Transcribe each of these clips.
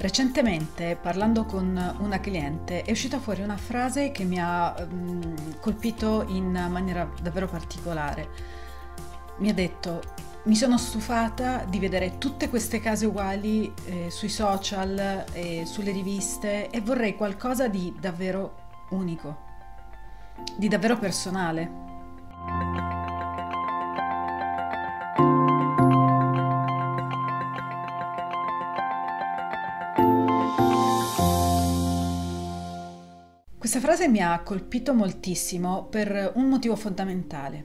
Recentemente, parlando con una cliente, è uscita fuori una frase che mi ha colpito in maniera davvero particolare. Mi ha detto: mi sono stufata di vedere tutte queste case uguali sui social, sulle riviste, e vorrei qualcosa di davvero unico, di davvero personale. Questa frase mi ha colpito moltissimo per un motivo fondamentale.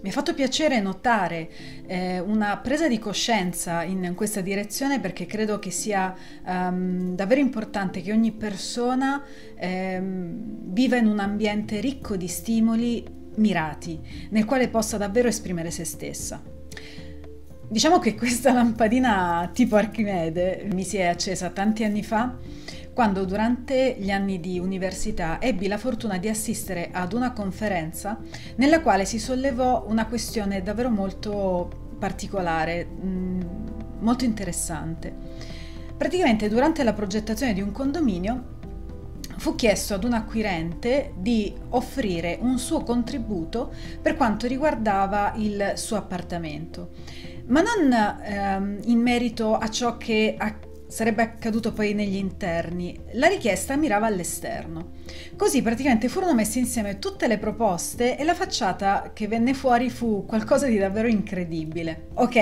Mi ha fatto piacere notare una presa di coscienza in questa direzione, perché credo che sia davvero importante che ogni persona viva in un ambiente ricco di stimoli mirati, nel quale possa davvero esprimere se stessa. Diciamo che questa lampadina tipo Archimede mi si è accesa tanti anni fa, quando durante gli anni di università ebbi la fortuna di assistere ad una conferenza nella quale si sollevò una questione davvero molto particolare, molto interessante. Praticamente durante la progettazione di un condominio fu chiesto ad un acquirente di offrire un suo contributo per quanto riguardava il suo appartamento, ma non in merito a ciò che sarebbe accaduto poi negli interni. La richiesta mirava all'esterno. Così praticamente furono messe insieme tutte le proposte e la facciata che venne fuori fu qualcosa di davvero incredibile. Ok,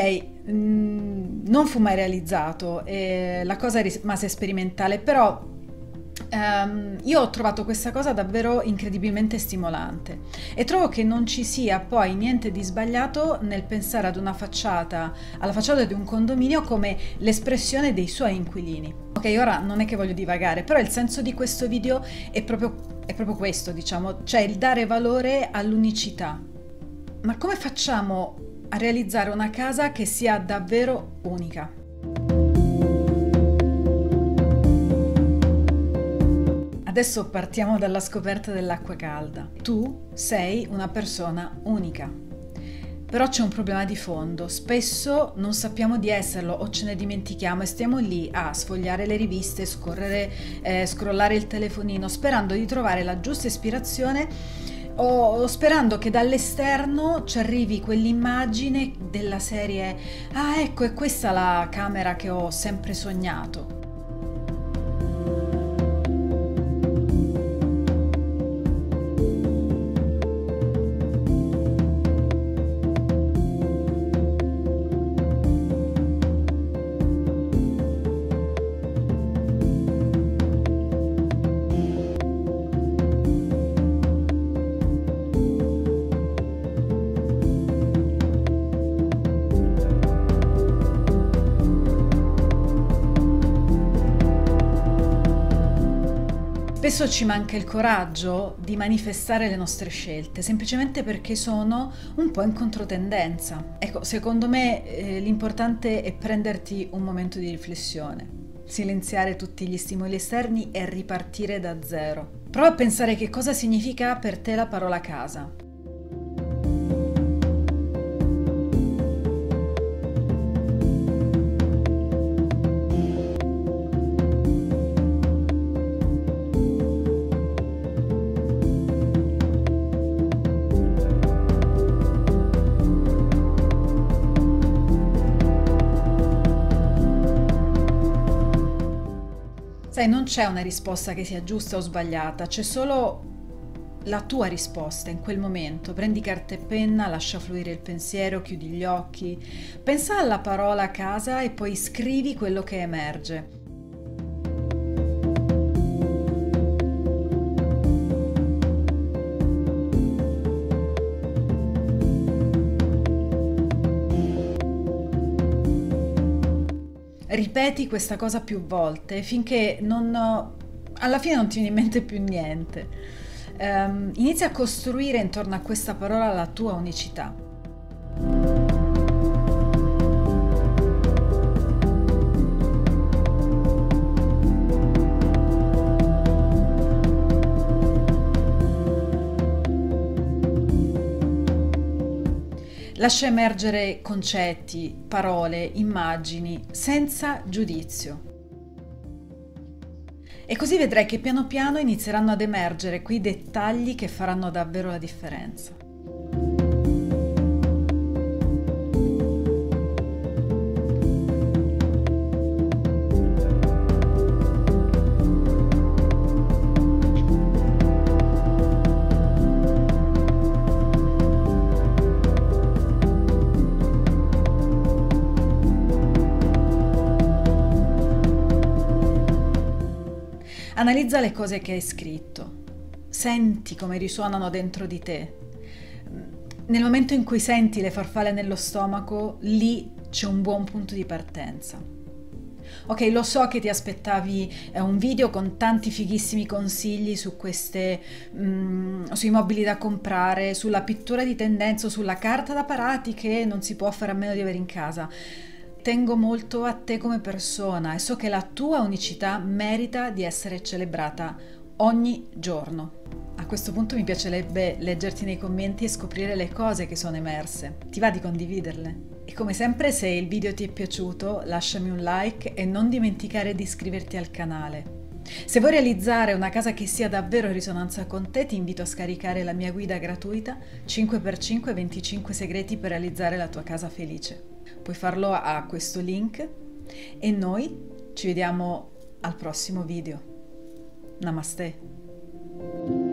non fu mai realizzato, la cosa rimase sperimentale, però io ho trovato questa cosa davvero incredibilmente stimolante e trovo che non ci sia poi niente di sbagliato nel pensare ad una facciata, alla facciata di un condominio, come l'espressione dei suoi inquilini. Ok, ora non è che voglio divagare, però il senso di questo video è proprio questo, diciamo, cioè il dare valore all'unicità. Ma come facciamo a realizzare una casa che sia davvero unica? Adesso partiamo dalla scoperta dell'acqua calda. Tu sei una persona unica, però c'è un problema di fondo. Spesso non sappiamo di esserlo o ce ne dimentichiamo e stiamo lì a sfogliare le riviste, scrollare il telefonino, sperando di trovare la giusta ispirazione o sperando che dall'esterno ci arrivi quell'immagine della serie «Ah, ecco, è questa la camera che ho sempre sognato». Spesso ci manca il coraggio di manifestare le nostre scelte, semplicemente perché sono un po' in controtendenza. Ecco, secondo me l'importante è prenderti un momento di riflessione, silenziare tutti gli stimoli esterni e ripartire da zero. Prova a pensare che cosa significa per te la parola casa. Sai, non c'è una risposta che sia giusta o sbagliata, c'è solo la tua risposta in quel momento. Prendi carta e penna, lascia fluire il pensiero, chiudi gli occhi, pensa alla parola casa e poi scrivi quello che emerge. Ripeti questa cosa più volte finché alla fine non ti viene in mente più niente. Inizia a costruire intorno a questa parola la tua unicità. Lascia emergere concetti, parole, immagini, senza giudizio. E così vedrai che piano piano inizieranno ad emergere quei dettagli che faranno davvero la differenza. Analizza le cose che hai scritto, senti come risuonano dentro di te. Nel momento in cui senti le farfalle nello stomaco, lì c'è un buon punto di partenza. Ok, lo so che ti aspettavi un video con tanti fighissimi consigli su sui mobili da comprare, sulla pittura di tendenza, sulla carta da parati che non si può fare a meno di avere in casa. Tengo molto a te come persona e so che la tua unicità merita di essere celebrata ogni giorno. A questo punto mi piacerebbe leggerti nei commenti e scoprire le cose che sono emerse. Ti va di condividerle? E come sempre, se il video ti è piaciuto, lasciami un like e non dimenticare di iscriverti al canale. Se vuoi realizzare una casa che sia davvero in risonanza con te, ti invito a scaricare la mia guida gratuita 5x5 25 segreti per realizzare la tua casa felice. Puoi farlo a questo link e noi ci vediamo al prossimo video. Namaste.